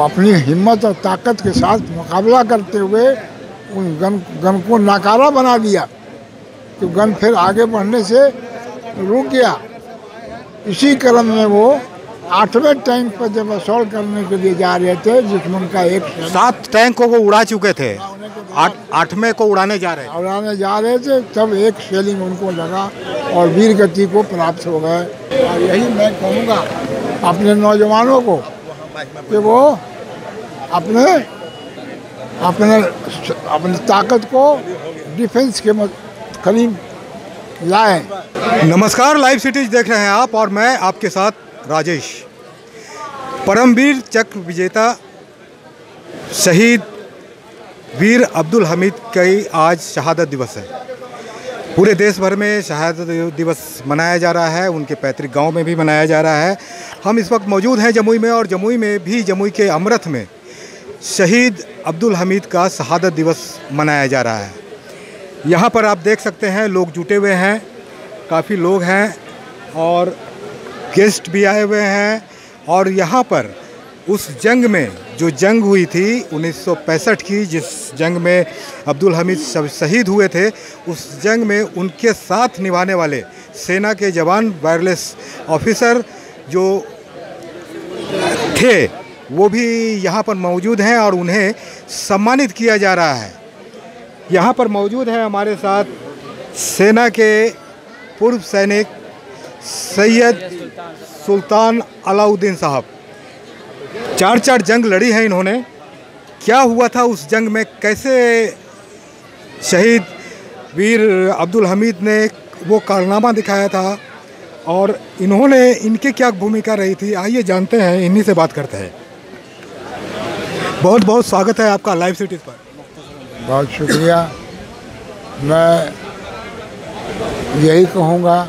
अपनी हिम्मत और ताकत के साथ मुकाबला करते हुए उन गन को नाकारा बना दिया तो गन फिर आगे बढ़ने से रुक गया। इसी क्रम में वो 8वें टैंक पर जब असौल करने के लिए जा रहे थे दुश्मन का एक 7 टैंकों को उड़ा चुके थे, 8वें को उड़ाने जा रहे थे तब एक शेलिंग उनको लगा और वीर गति को प्राप्त हो गए। और यही मैं कहूँगा अपने नौजवानों को कि वो अपने ताकत को डिफेंस के करीब लाएं। नमस्कार, लाइव सिटीज देख रहे हैं आप और मैं आपके साथ राजेश। परमवीर चक्र विजेता शहीद वीर अब्दुल हमीद का आज शहादत दिवस है। पूरे देश भर में शहादत दिवस मनाया जा रहा है, उनके पैतृक गांव में भी मनाया जा रहा है। हम इस वक्त मौजूद हैं जमुई में और जमुई में भी, जमुई के अमृत में शहीद अब्दुल हमीद का शहादत दिवस मनाया जा रहा है। यहाँ पर आप देख सकते हैं लोग जुटे हुए हैं, काफ़ी लोग हैं और गेस्ट भी आए हुए हैं। और यहाँ पर उस जंग में जो जंग हुई थी 1965 की, जिस जंग में अब्दुल हमीद शहीद हुए थे, उस जंग में उनके साथ निभाने वाले सेना के जवान, वायरलेस ऑफिसर जो थे वो भी यहाँ पर मौजूद हैं और उन्हें सम्मानित किया जा रहा है। यहाँ पर मौजूद हैं हमारे साथ सेना के पूर्व सैनिक सैयद सुल्तान अलाउद्दीन साहब। 4-4 जंग लड़ी है इन्होंने। क्या हुआ था उस जंग में, कैसे शहीद वीर अब्दुल हमीद ने वो कारनामा दिखाया था और इन्होंने इनकी क्या भूमिका रही थी, आइए जानते हैं, इन्हीं से बात करते हैं। बहुत बहुत स्वागत है आपका लाइव सिटीज़ पर। बहुत शुक्रिया। मैं यही कहूँगा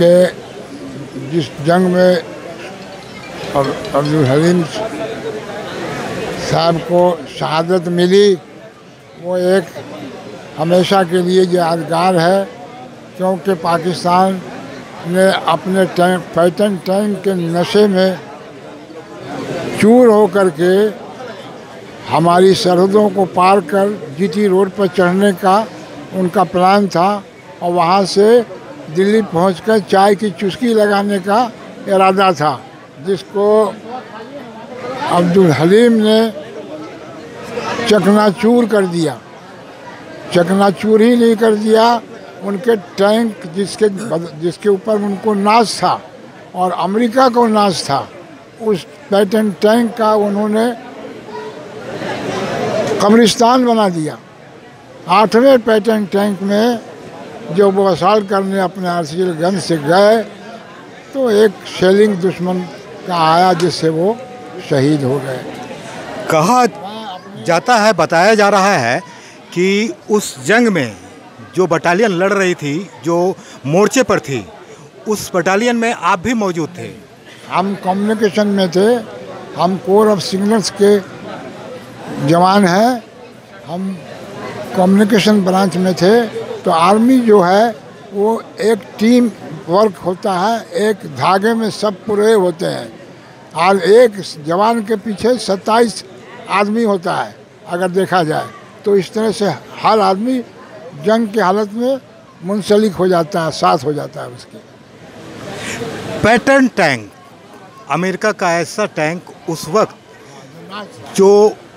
कि जिस जंग में और अब्दुल हमीद साहब को शहादत मिली वो एक हमेशा के लिए यादगार है, क्योंकि पाकिस्तान ने अपने पैटन टैंक के नशे में चूर होकर के हमारी सरहदों को पार कर जीटी रोड पर चढ़ने का उनका प्लान था और वहाँ से दिल्ली पहुँचकर चाय की चुस्की लगाने का इरादा था, जिसको अब्दुल हमीद ने चकनाचूर कर दिया। चकनाचूर ही नहीं कर दिया, उनके टैंक जिसके ऊपर उनको नाज था और अमेरिका को नाज था, उस पैटर्न टैंक का उन्होंने कब्रिस्तान बना दिया। 8वें पैटर्न टैंक में जो वो असर करने अपने आरसीएल गन से गए तो एक शेलिंग दुश्मन का आया जिससे वो शहीद हो गए। कहा जाता है, बताया जा रहा है कि उस जंग में जो बटालियन लड़ रही थी, जो मोर्चे पर थी, उस बटालियन में आप भी मौजूद थे। हम कम्युनिकेशन में थे, हम कोर ऑफ सिग्नल्स के जवान हैं, हम कम्युनिकेशन ब्रांच में थे। तो आर्मी जो है वो एक टीम वर्क होता है, एक धागे में सब पूरे होते हैं और एक जवान के पीछे 27 आदमी होता है अगर देखा जाए तो। इस तरह से हर आदमी जंग की हालत में मुंसलिक हो जाता है, साथ हो जाता है उसके। पैटर्न टैंक अमेरिका का ऐसा टैंक उस वक्त जो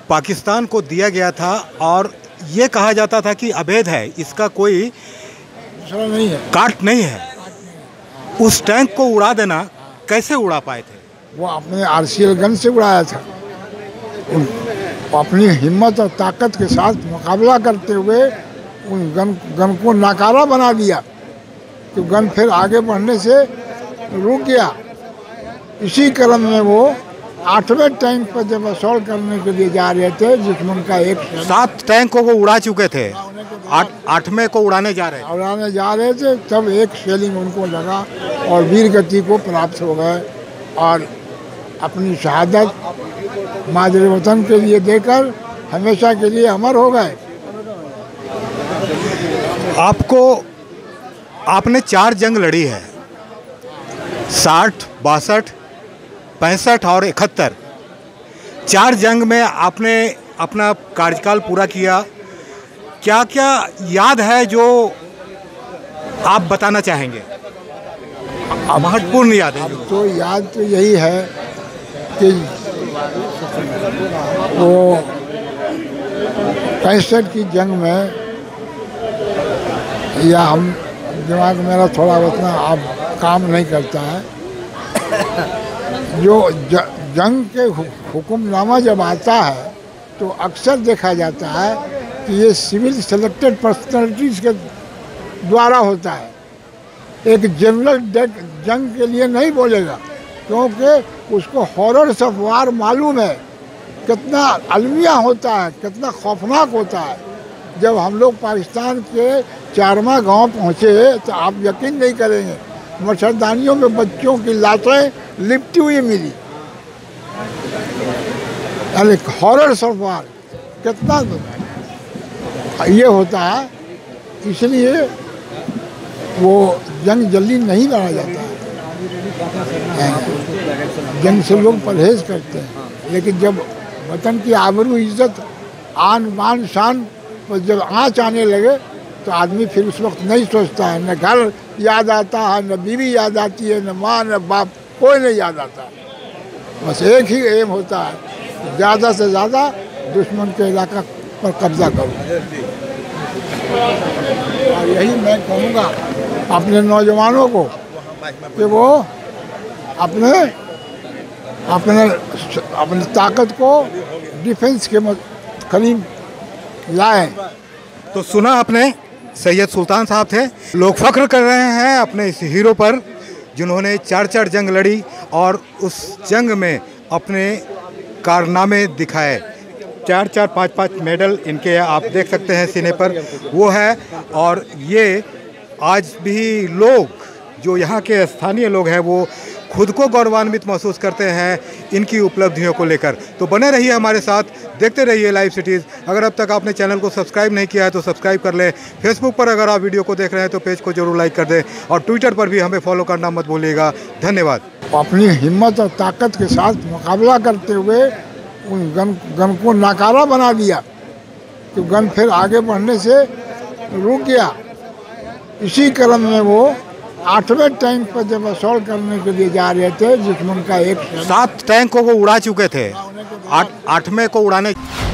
पाकिस्तान को दिया गया था और ये कहा जाता था कि अभेद है, इसका कोई नहीं है, काट नहीं है। उस टैंक को उड़ा देना, कैसे उड़ा पाए थे? वो अपने आरसीएल गन से उड़ाया था, अपनी हिम्मत और ताकत के साथ मुकाबला करते हुए उन गन को नाकारा बना दिया तो गन फिर आगे बढ़ने से रुक गया। इसी क्रम में वो 8वें टैंक पर जब असौल करने के लिए जा रहे थे दुश्मन का एक 7 टैंकों को उड़ा चुके थे, 8वें को उड़ाने जा रहे थे तब एक शेलिंग उनको लगा और वीर गति को प्राप्त हो गए और अपनी शहादत मादर वतन के लिए देकर हमेशा के लिए अमर हो गए। आपने 4 जंग लड़ी है, 60, 62, 65 और 71। चार जंग में आपने अपना कार्यकाल पूरा किया, क्या क्या याद है जो आप बताना चाहेंगे? महत्वपूर्ण याद है तो याद तो यही है कि वो 65 की जंग में, या हम दिमाग मेरा थोड़ा उतना अब काम नहीं करता है, जो जंग के हुक्मनामा जब आता है तो अक्सर देखा जाता है कि ये सिविल सेलेक्टेड पर्सनैलिटीज़ के द्वारा होता है। एक जनरल जंग के लिए नहीं बोलेगा क्योंकि उसको हॉरर्स ऑफ वार मालूम है, कितना अलमिया होता है, कितना खौफनाक होता है। जब हम लोग पाकिस्तान के चारमा गांव पहुँचे तो आप यकीन नहीं करेंगे, मच्छरदानियों में बच्चों की लाशें लिपटी हुई मिली। अरे हॉरर्स ऑफ वार कितना ये होता है, इसलिए वो जंग जल्दी नहीं लड़ा जाता है, जंग से लोग परहेज करते हैं। लेकिन जब वतन की आबरू इज्जत आन बान शान पर जब आँच आने लगे तो आदमी फिर उस वक्त नहीं सोचता है, न घर याद आता है, न बीवी याद आती है, न माँ न बाप, कोई नहीं याद आता। बस एक ही एम होता है, ज़्यादा से ज़्यादा दुश्मन के इलाका पर कब्जा करो। और यही मैं कहूँगा अपने नौजवानों को कि वो अपने अपने अपनी ताकत को डिफेंस के करीब लाएं। तो सुना आपने, सैयद सुल्तान साहब थे। लोग फख्र कर रहे हैं अपने इस हीरो पर जिन्होंने चार चार जंग लड़ी और उस जंग में अपने कारनामे दिखाए। चार चार पाँच पाँच मेडल इनके आप देख सकते हैं सीने पर वो है। और ये आज भी लोग जो यहाँ के स्थानीय लोग हैं वो खुद को गौरवान्वित महसूस करते हैं इनकी उपलब्धियों को लेकर। तो बने रहिए हमारे साथ, देखते रहिए लाइव सिटीज़। अगर अब तक आपने चैनल को सब्सक्राइब नहीं किया है तो सब्सक्राइब कर लें। फेसबुक पर अगर आप वीडियो को देख रहे हैं तो पेज को जरूर लाइक कर दें और ट्विटर पर भी हमें फॉलो करना मत भूलिएगा। धन्यवाद। अपनी हिम्मत और ताकत के साथ मुकाबला करते हुए उन गन को नाकारा बना दिया तो गन फिर आगे बढ़ने से रुक गया। इसी क्रम में वो 8वें टैंक पर जब असॉल्ट करने के लिए जा रहे थे, जिसमें उनका एक 7 टैंकों को उड़ा चुके थे, 8वें को उड़ाने